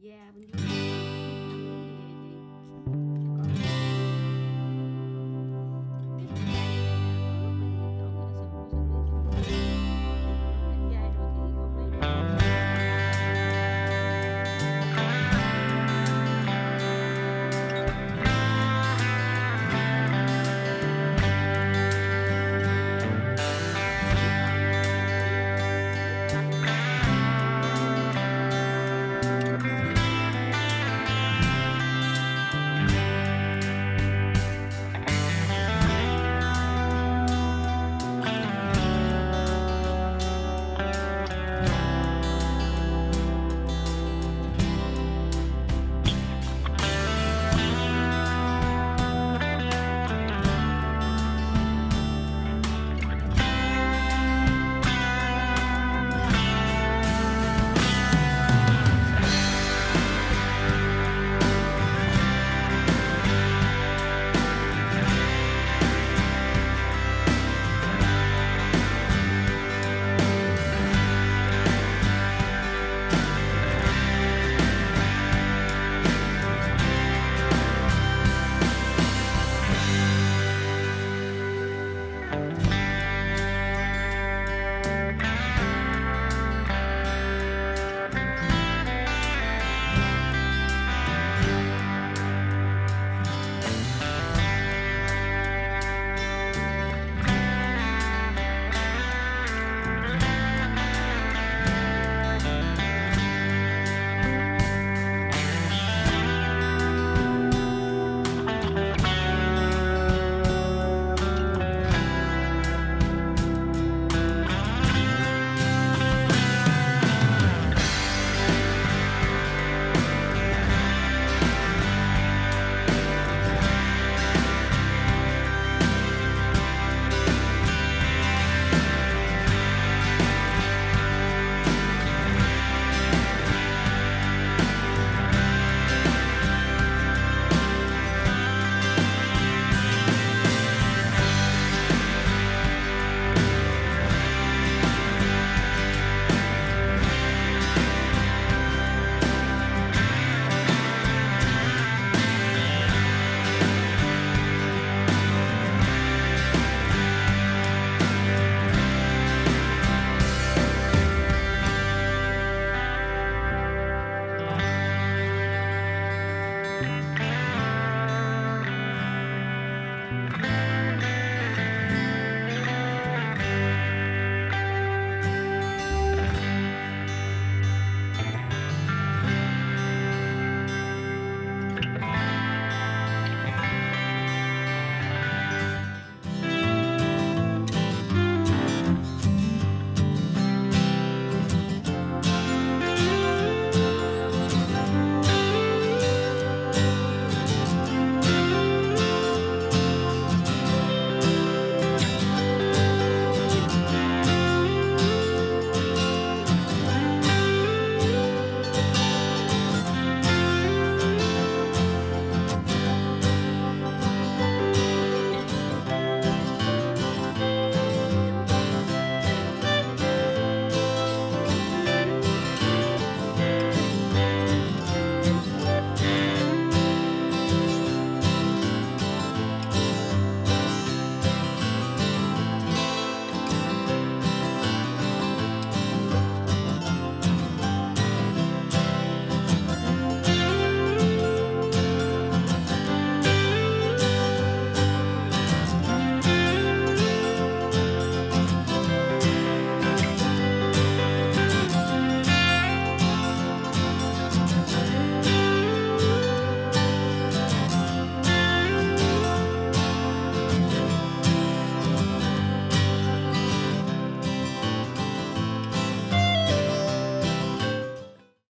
Yeah.